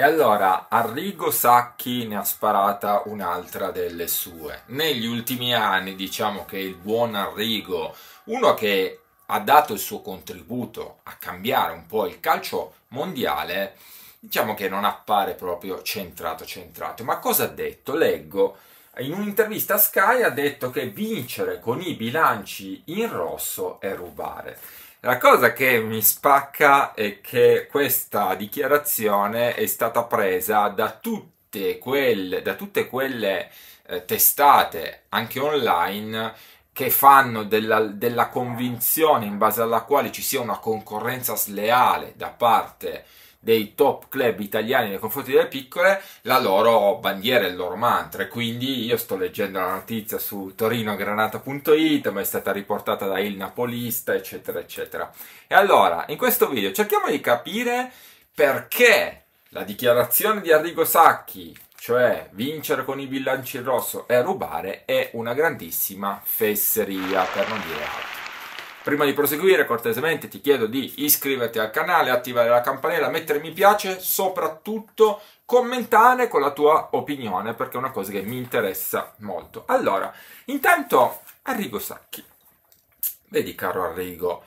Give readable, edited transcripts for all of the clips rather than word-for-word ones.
E allora Arrigo Sacchi ne ha sparata un'altra delle sue. Negli ultimi anni diciamo che il buon Arrigo, uno che ha dato il suo contributo a cambiare un po' il calcio mondiale, diciamo che non appare proprio centrato. Ma cosa ha detto? Leggo, in un'intervista a Sky ha detto che vincere con i bilanci in rosso è rubare. La cosa che mi spacca è che questa dichiarazione è stata presa da tutte quelle testate, anche online, che fanno della convinzione in base alla quale ci sia una concorrenza sleale da parte dei top club italiani nei confronti delle piccole, la loro bandiera e il loro mantra. Quindi io sto leggendo la notizia su torinogranata.it, ma è stata riportata da Il Napolista, eccetera eccetera. E allora in questo video cerchiamo di capire perché la dichiarazione di Arrigo Sacchi, cioè vincere con i bilanci in rosso è rubare, è una grandissima fesseria, per non dire altro. Prima di proseguire, cortesemente ti chiedo di iscriverti al canale, attivare la campanella, mettere mi piace, soprattutto commentare con la tua opinione, perché è una cosa che mi interessa molto. Allora, intanto Arrigo Sacchi. Vedi, caro Arrigo,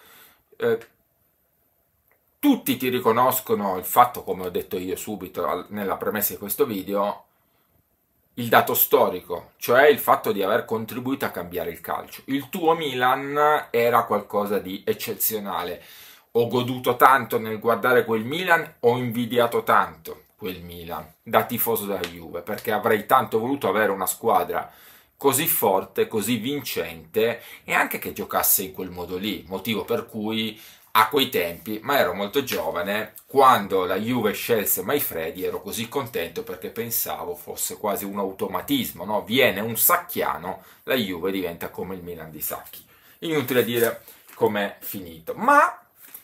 tutti ti riconoscono il fatto, come ho detto io subito nella premessa di questo video, il dato storico, cioè il fatto di aver contribuito a cambiare il calcio. Il tuo Milan era qualcosa di eccezionale. Ho goduto tanto nel guardare quel Milan, ho invidiato tanto quel Milan da tifoso della Juve, perché avrei tanto voluto avere una squadra così forte, così vincente, e anche che giocasse in quel modo lì, motivo per cui a quei tempi, ma ero molto giovane, quando la Juve scelse Maifredi ero così contento perché pensavo fosse quasi un automatismo, no? Viene un sacchiano, la Juve diventa come il Milan di Sacchi. Inutile dire com'è finito. Ma,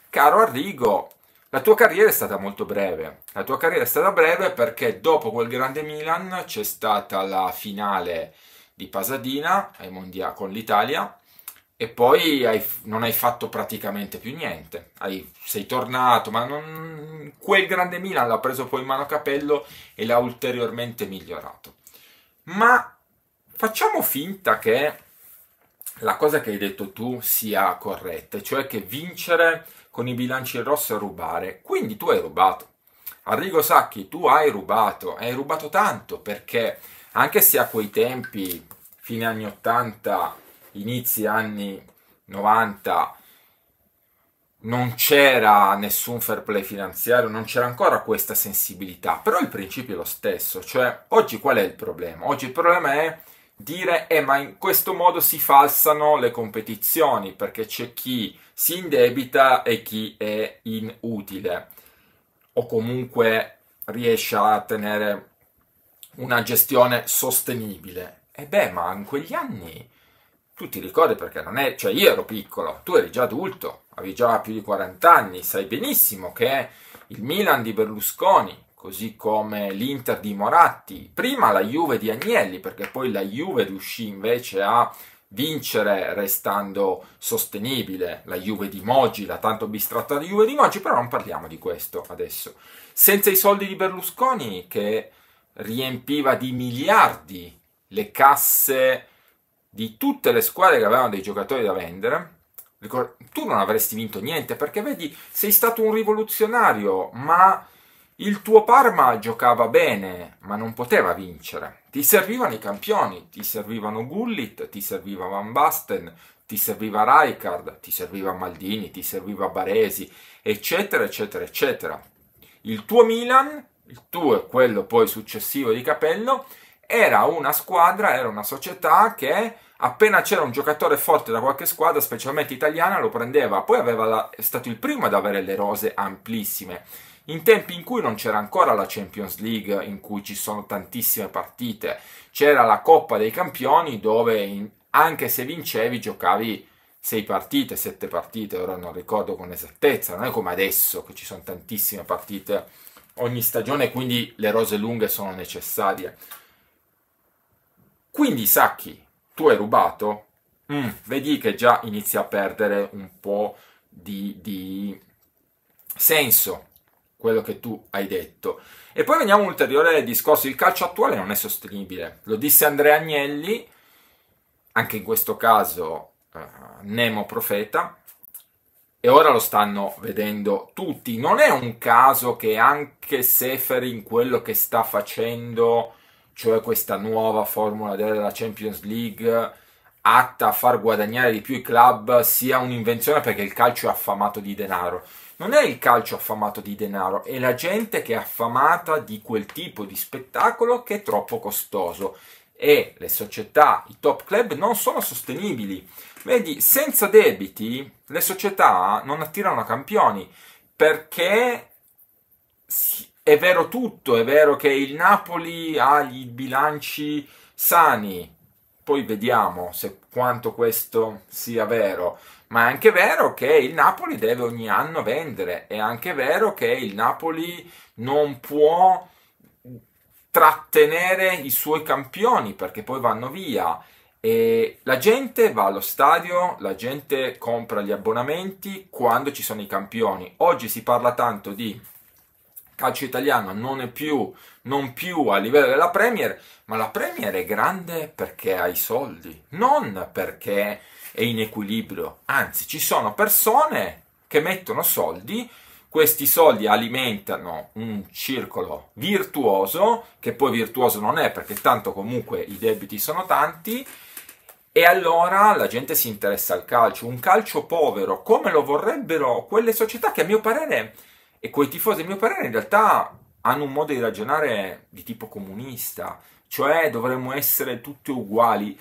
caro Arrigo, la tua carriera è stata molto breve. La tua carriera è stata breve perché dopo quel grande Milan c'è stata la finale di Pasadena ai mondiali con l'Italia, e poi non hai fatto praticamente più niente, sei tornato, ma quel grande Milan l'ha preso poi in mano Capello e l'ha ulteriormente migliorato. Ma facciamo finta che la cosa che hai detto tu sia corretta, cioè che vincere con i bilanci in rosso è rubare. Quindi tu hai rubato. Arrigo Sacchi, tu hai rubato tanto, perché anche se a quei tempi, fine anni 80, inizi anni 90, non c'era nessun fair play finanziario, non c'era ancora questa sensibilità, però il principio è lo stesso. Cioè, oggi qual è il problema? Oggi il problema è dire ma in questo modo si falsano le competizioni, perché c'è chi si indebita e chi è inutile, o comunque riesce a tenere una gestione sostenibile. E beh, ma in quegli anni tu ti ricordi, perché non è, cioè io ero piccolo, tu eri già adulto, avevi già più di 40 anni, sai benissimo che il Milan di Berlusconi, così come l'Inter di Moratti, prima la Juve di Agnelli, perché poi la Juve riuscì invece a vincere restando sostenibile, la Juve di Moggi, la tanto bistrattata Juve di Moggi, però non parliamo di questo adesso. Senza i soldi di Berlusconi, che riempiva di miliardi le casse di tutte le squadre che avevano dei giocatori da vendere, tu non avresti vinto niente, perché vedi, sei stato un rivoluzionario, ma il tuo Parma giocava bene, ma non poteva vincere. Ti servivano i campioni, ti servivano Gullit, ti serviva Van Basten, ti serviva Rijkaard, ti serviva Maldini, ti serviva Baresi, eccetera, eccetera, eccetera. Il tuo Milan, il tuo e quello poi successivo di Capello, era una squadra, era una società che appena c'era un giocatore forte da qualche squadra, specialmente italiana, lo prendeva. Poi è stato il primo ad avere le rose amplissime, in tempi in cui non c'era ancora la Champions League, in cui ci sono tantissime partite. C'era la Coppa dei Campioni, dove anche se vincevi giocavi 6 partite, 7 partite, ora non ricordo con esattezza. Non è come adesso che ci sono tantissime partite ogni stagione, quindi le rose lunghe sono necessarie. Quindi Sacchi, tu hai rubato? Vedi che già inizia a perdere un po' di senso quello che tu hai detto. E poi veniamo a un ulteriore discorso, il calcio attuale non è sostenibile, lo disse Andrea Agnelli, anche in questo caso Nemo profeta, e ora lo stanno vedendo tutti. Non è un caso che anche Seferin, quello che sta facendo, cioè questa nuova formula della Champions League atta a far guadagnare di più i club, sia un'invenzione perché il calcio è affamato di denaro. Non è il calcio affamato di denaro, è la gente che è affamata di quel tipo di spettacolo che è troppo costoso. E le società, i top club, non sono sostenibili. Vedi, senza debiti le società non attirano campioni, perché è vero tutto, è vero che il Napoli ha i bilanci sani, poi vediamo se quanto questo sia vero, ma è anche vero che il Napoli deve ogni anno vendere, è anche vero che il Napoli non può trattenere i suoi campioni perché poi vanno via, e la gente va allo stadio, la gente compra gli abbonamenti quando ci sono i campioni. Oggi si parla tanto di calcio italiano, non più a livello della Premier, ma la Premier è grande perché ha i soldi, non perché è in equilibrio. Anzi, ci sono persone che mettono soldi, questi soldi alimentano un circolo virtuoso, che poi virtuoso non è perché tanto comunque i debiti sono tanti, e allora la gente si interessa al calcio. Un calcio povero, come lo vorrebbero quelle società che a mio parere, e quei tifosi a mio parere in realtà hanno un modo di ragionare di tipo comunista, cioè dovremmo essere tutti uguali.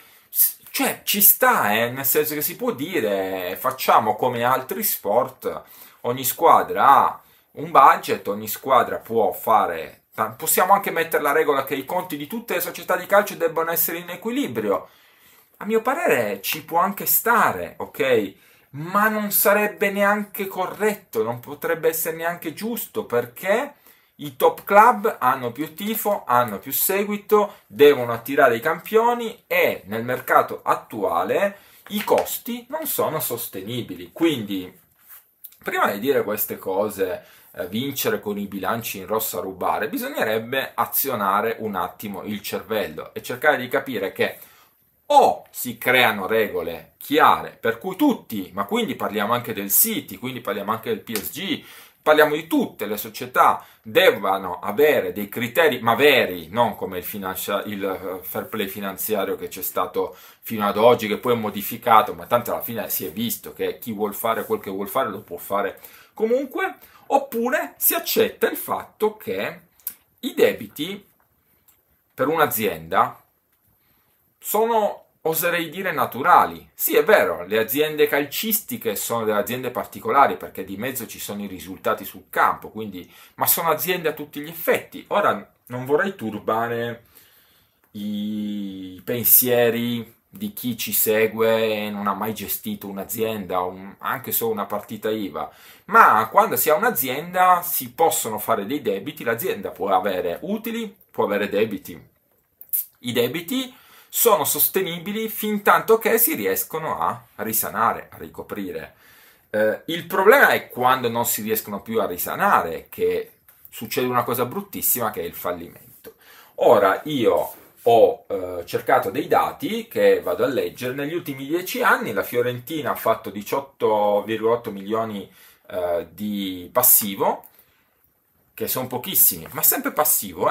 Cioè ci sta, nel senso che si può dire facciamo come altri sport, ogni squadra ha un budget, ogni squadra può fare, possiamo anche mettere la regola che i conti di tutte le società di calcio debbano essere in equilibrio. A mio parere ci può anche stare, ok? Ma non sarebbe neanche corretto, non potrebbe essere neanche giusto, perché i top club hanno più tifo, hanno più seguito, devono attirare i campioni e nel mercato attuale i costi non sono sostenibili. Quindi prima di dire queste cose, vincere con i bilanci in rosso a rubare, bisognerebbe azionare un attimo il cervello e cercare di capire che o si creano regole chiare per cui tutti, ma quindi parliamo anche del City, quindi parliamo anche del PSG, parliamo di tutte le società, devono avere dei criteri, ma veri, non come il fair play finanziario che c'è stato fino ad oggi, che poi è modificato, ma tanto alla fine si è visto che chi vuol fare quel che vuol fare lo può fare comunque, oppure si accetta il fatto che i debiti per un'azienda sono, oserei dire, naturali. Sì, è vero, le aziende calcistiche sono delle aziende particolari perché di mezzo ci sono i risultati sul campo, quindi, ma sono aziende a tutti gli effetti. Ora, non vorrei turbare i pensieri di chi ci segue e non ha mai gestito un'azienda, anche solo una partita IVA, ma quando si ha un'azienda si possono fare dei debiti, l'azienda può avere utili, può avere debiti. I debiti sono sostenibili fin tanto che si riescono a risanare, a ricoprire. Il problema è quando non si riescono più a risanare, che succede una cosa bruttissima che è il fallimento. Ora, io ho cercato dei dati che vado a leggere. Negli ultimi 10 anni la Fiorentina ha fatto 18,8 milioni di passivo, che sono pochissimi, ma sempre passivo,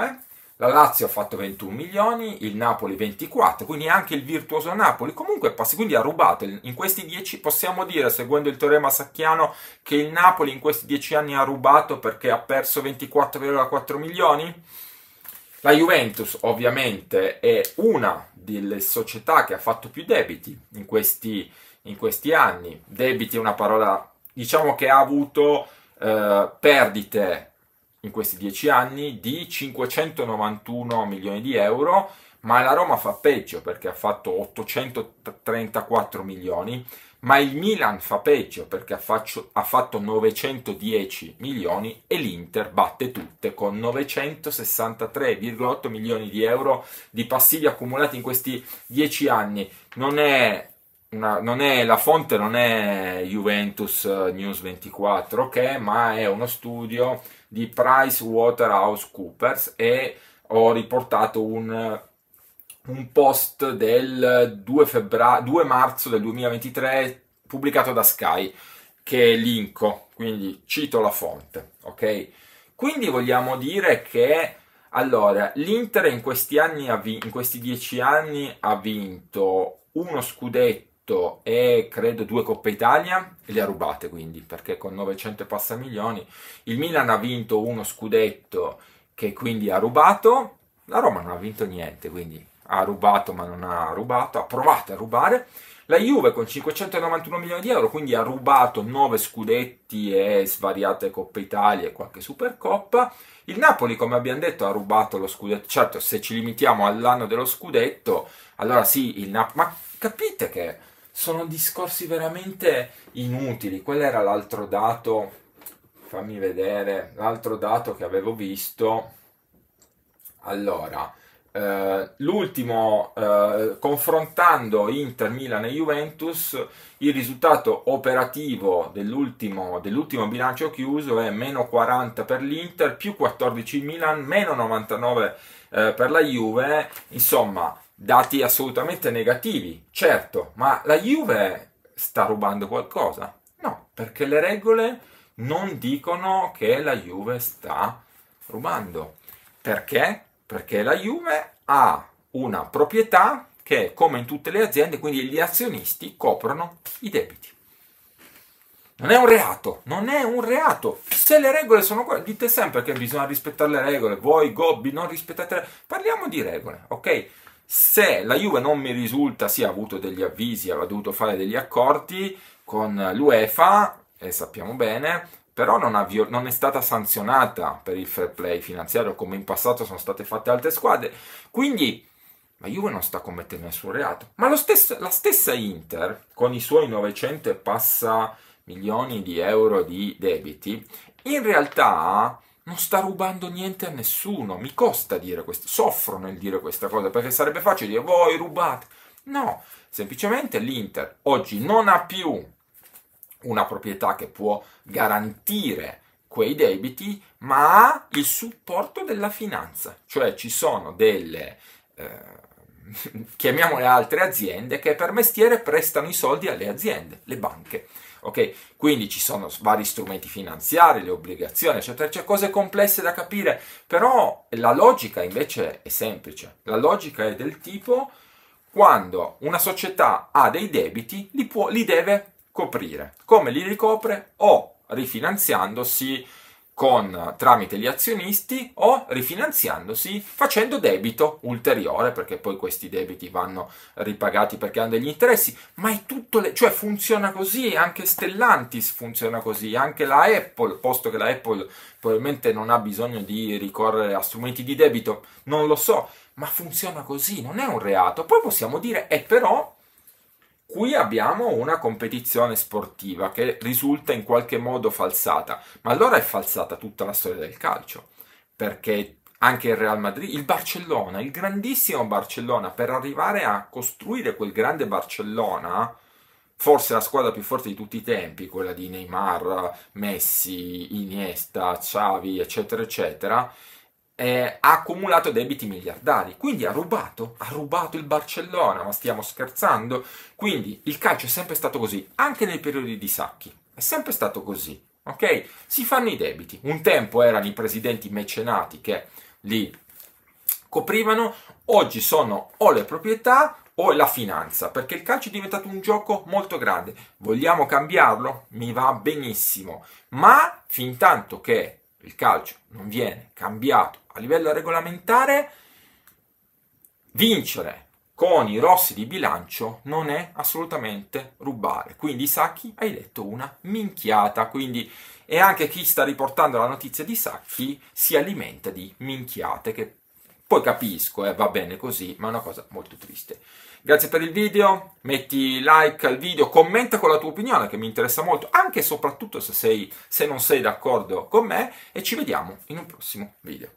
La Lazio ha fatto 21 milioni, il Napoli 24, quindi anche il virtuoso Napoli comunque quindi ha rubato. In questi 10 possiamo dire, seguendo il teorema sacchiano, che il Napoli in questi 10 anni ha rubato perché ha perso 24,4 milioni? La Juventus ovviamente è una delle società che ha fatto più debiti in questi anni. Debiti è una parola, diciamo che ha avuto perdite in questi 10 anni di 591 milioni di euro, ma la Roma fa peggio perché ha fatto 834 milioni, ma il Milan fa peggio perché ha fatto 910 milioni e l'Inter batte tutte con 963,8 milioni di euro di passivi accumulati in questi 10 anni. Non è la fonte non è Juventus News 24, ok, ma è uno studio di PricewaterhouseCoopers e ho riportato un post del 2 marzo del 2023 pubblicato da Sky, che linko, quindi cito la fonte, ok? Quindi vogliamo dire che, allora, l'Inter in questi anni, in questi 10 anni ha vinto uno scudetto e credo 2 Coppe Italia, e le ha rubate quindi, perché con 900 e passa milioni. Il Milan ha vinto uno scudetto che quindi ha rubato, la Roma non ha vinto niente, quindi ha rubato ma non ha rubato, ha provato a rubare. La Juve con 591 milioni di euro, quindi ha rubato 9 scudetti e svariate Coppe Italia e qualche Supercoppa. Il Napoli, come abbiamo detto, ha rubato lo scudetto. Certo, se ci limitiamo all'anno dello scudetto, allora sì, il Napoli... Ma capite che sono discorsi veramente inutili. Quello era l'altro dato, fammi vedere, l'altro dato che avevo visto. Allora... l'ultimo, confrontando Inter, Milan e Juventus, il risultato operativo dell'ultimo bilancio chiuso è meno 40 per l'Inter, più 14 il Milan, meno 99 per la Juve. Insomma, dati assolutamente negativi, certo, ma la Juve sta rubando qualcosa? No, perché le regole non dicono che la Juve sta rubando. Perché? Perché la Juve ha una proprietà che, come in tutte le aziende, quindi gli azionisti coprono i debiti. Non è un reato, non è un reato. Se le regole sono quelle, dite sempre che bisogna rispettare le regole. Voi, gobbi, non rispettate le regole. Parliamo di regole, ok? Se la Juve non mi risulta, sì, ha avuto degli avvisi, aveva dovuto fare degli accordi con l'UEFA, e sappiamo bene... però non è stata sanzionata per il fair play finanziario, come in passato sono state fatte altre squadre. Quindi la Juve non sta commettendo nessun reato. Ma la stessa Inter, con i suoi 900 e passa milioni di euro di debiti, in realtà non sta rubando niente a nessuno. Mi costa dire questo, soffro nel dire questa cosa, perché sarebbe facile dire voi rubate. No, semplicemente l'Inter oggi non ha più una proprietà che può garantire quei debiti, ma ha il supporto della finanza, cioè ci sono delle, chiamiamole altre aziende, che per mestiere prestano i soldi alle aziende, le banche, ok? Quindi ci sono vari strumenti finanziari, le obbligazioni, eccetera, c'è cose complesse da capire, però la logica invece è semplice, la logica è del tipo: quando una società ha dei debiti, li deve coprire. Come li ricopre? O rifinanziandosi tramite gli azionisti, o rifinanziandosi facendo debito ulteriore, perché poi questi debiti vanno ripagati perché hanno degli interessi. Ma è tutto, cioè funziona così, anche Stellantis funziona così, anche la Apple, posto che la Apple probabilmente non ha bisogno di ricorrere a strumenti di debito, non lo so, ma funziona così, non è un reato. Poi possiamo dire, però... qui abbiamo una competizione sportiva che risulta in qualche modo falsata. Ma allora è falsata tutta la storia del calcio, perché anche il Real Madrid, il Barcellona, il grandissimo Barcellona, per arrivare a costruire quel grande Barcellona, forse la squadra più forte di tutti i tempi, quella di Neymar, Messi, Iniesta, Xavi, eccetera, eccetera, ha accumulato debiti miliardari, quindi ha rubato il Barcellona. Ma stiamo scherzando? Quindi il calcio è sempre stato così, anche nei periodi di Sacchi è sempre stato così, ok? Si fanno i debiti. Un tempo erano i presidenti mecenati che li coprivano, oggi sono o le proprietà o la finanza, perché il calcio è diventato un gioco molto grande. Vogliamo cambiarlo? Mi va benissimo, ma fin tanto che il calcio non viene cambiato a livello regolamentare, vincere con i rossi di bilancio non è assolutamente rubare. Quindi Sacchi, hai detto una minchiata, quindi, e anche chi sta riportando la notizia di Sacchi si alimenta di minchiate, che poi capisco, va bene così, ma è una cosa molto triste. Grazie per il video, metti like al video, commenta con la tua opinione che mi interessa molto, anche e soprattutto se non sei d'accordo con me, e ci vediamo in un prossimo video.